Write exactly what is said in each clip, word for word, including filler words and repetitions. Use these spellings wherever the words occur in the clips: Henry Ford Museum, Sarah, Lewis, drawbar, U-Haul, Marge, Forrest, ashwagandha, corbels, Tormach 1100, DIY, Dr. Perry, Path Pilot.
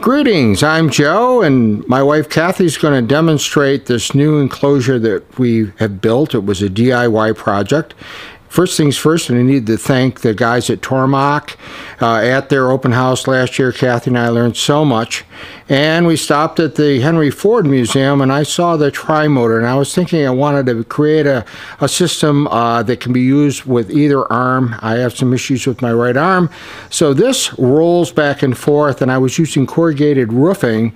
Greetings, I'm Joe, and my wife Kathy's going to demonstrate this new enclosure that we have built. It was a D I Y project. First things first, and I need to thank the guys at Tormach. Uh, at their open house last year, Kathy and I learned so much. And we stopped at the Henry Ford Museum, and I saw the trimotor, and I was thinking I wanted to create a, a system uh, that can be used with either arm. I have some issues with my right arm. So this rolls back and forth, and I was using corrugated roofing.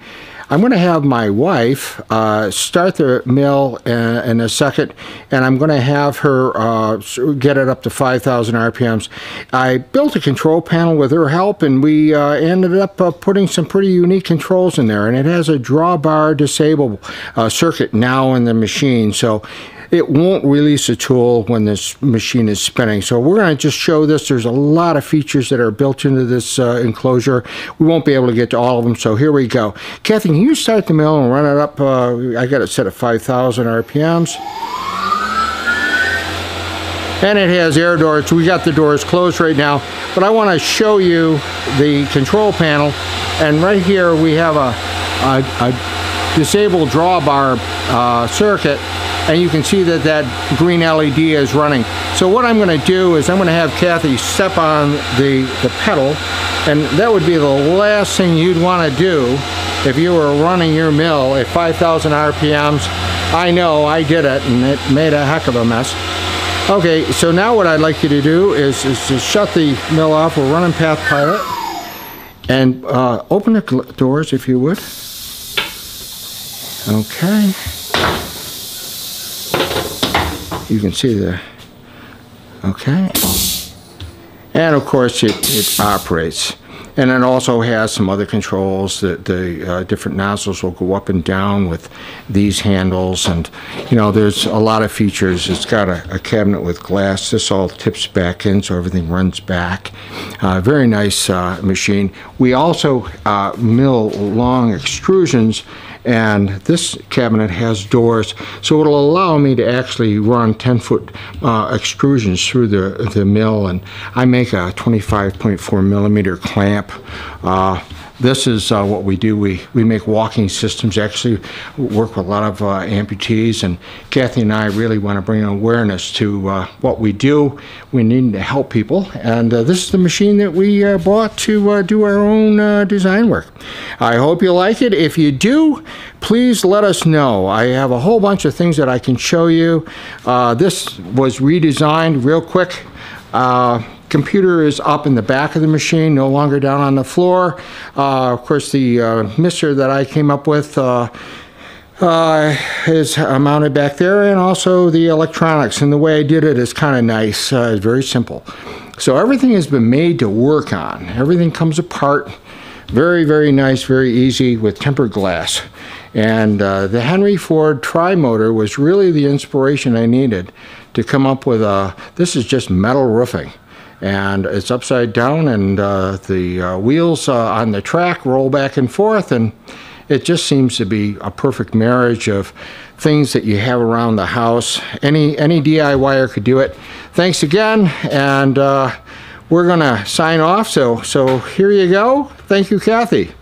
I'm going to have my wife uh, start the mill uh, in a second, and I'm going to have her uh, get it up to five thousand R P Ms. I built a control panel with her help, and we uh, ended up uh, putting some pretty unique controls in there, and it has a drawbar disable uh, circuit now in the machine, so it won't release a tool when this machine is spinning. So we're going to just show this. There's a lot of features that are built into this uh, enclosure. We won't be able to get to all of them, so here we go. Kathy, can you start the mill and run it up? Uh, I got it set at five thousand R P Ms. And it has air doors. We got the doors closed right now, but I want to show you the control panel. And right here we have a, a, a disabled drawbar uh, circuit. And you can see that that green L E D is running. So what I'm going to do is I'm going to have Kathy step on the, the pedal, and that would be the last thing you'd want to do if you were running your mill at five thousand R P Ms. I know, I did it, and it made a heck of a mess. Okay, so now what I'd like you to do is, is to shut the mill off. We're running Path Pilot. And uh, open the doors, if you would. Okay. You can see the, okay. And of course it, it operates. And it also has some other controls that the uh, different nozzles will go up and down with these handles. And you know, there's a lot of features. It's got a, a cabinet with glass. This all tips back in, so everything runs back. Uh, very nice uh, machine. We also uh, mill long extrusions, and this cabinet has doors, so it'll allow me to actually run ten foot uh, extrusions through the, the mill. And I make a twenty-five point four millimeter clamp. Uh, this is uh, what we do. We, we make walking systems, actually work with a lot of uh, amputees, and Kathy and I really want to bring awareness to uh, what we do. We need to help people, and uh, this is the machine that we uh, bought to uh, do our own uh, design work. I hope you like it. If you do, please let us know. I have a whole bunch of things that I can show you. Uh, this was redesigned real quick. Uh, computer is up in the back of the machine, no longer down on the floor. Uh, of course, the uh, mister that I came up with uh, uh, is uh, mounted back there, and also the electronics. And the way I did it is kind of nice. Uh, it's very simple. So everything has been made to work on. Everything comes apart. Very, very nice, very easy with tempered glass. And uh, the Henry Ford trimotor was really the inspiration I needed to come up with a, this is just metal roofing. And it's upside down, and uh, the uh, wheels uh, on the track roll back and forth, and it just seems to be a perfect marriage of things that you have around the house. Any any D I Y-er could do it. Thanks again, and uh, we're gonna sign off. So so here you go. Thank you, Kathy.